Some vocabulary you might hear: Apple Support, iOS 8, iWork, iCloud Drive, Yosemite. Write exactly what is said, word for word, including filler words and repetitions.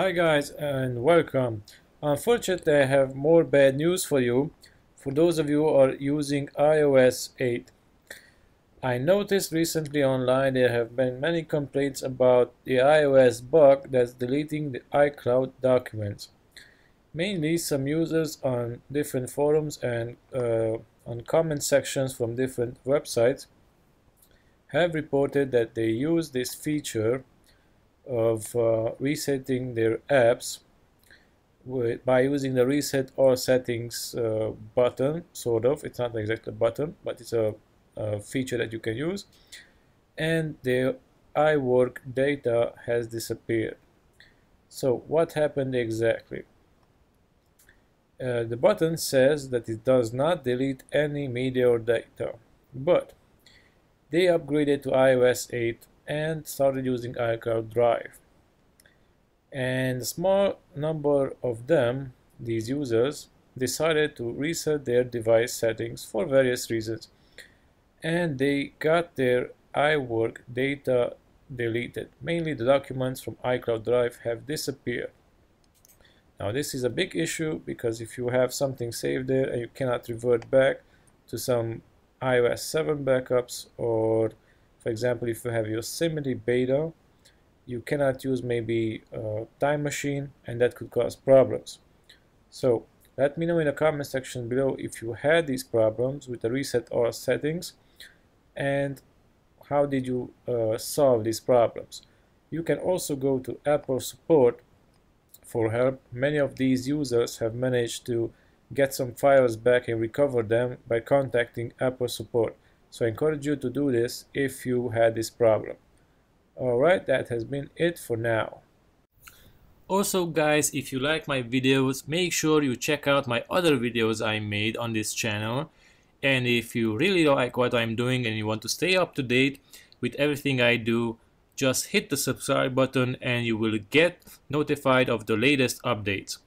Hi guys and welcome. Unfortunately, I have more bad news for you, for those of you who are using i O S eight. I noticed recently online there have been many complaints about the iOS bug that's deleting the iCloud documents. Mainly some users on different forums and uh, on comment sections from different websites have reported that they use this feature of uh, resetting their apps with, by using the reset all settings uh, button. Sort of, it's not exactly a button, but it's a, a feature that you can use, and their iWork data has disappeared. So what happened exactly? Uh, the button says that it does not delete any media or data, but they upgraded to i O S eight and started using iCloud Drive, and a small number of them, these users, decided to reset their device settings for various reasons, and they got their iWork data deleted. Mainly the documents from iCloud Drive have disappeared. Now this is a big issue, because if you have something saved there and you cannot revert back to some i O S seven backups, or for example, if you have Yosemite beta, you cannot use maybe a Time Machine, and that could cause problems. So let me know in the comment section below if you had these problems with the reset all settings, and how did you uh, solve these problems. You can also go to Apple Support for help. Many of these users have managed to get some files back and recover them by contacting Apple Support. So I encourage you to do this if you had this problem. Alright, that has been it for now. Also guys, if you like my videos, make sure you check out my other videos I made on this channel. And if you really like what I'm doing and you want to stay up to date with everything I do, just hit the subscribe button and you will get notified of the latest updates.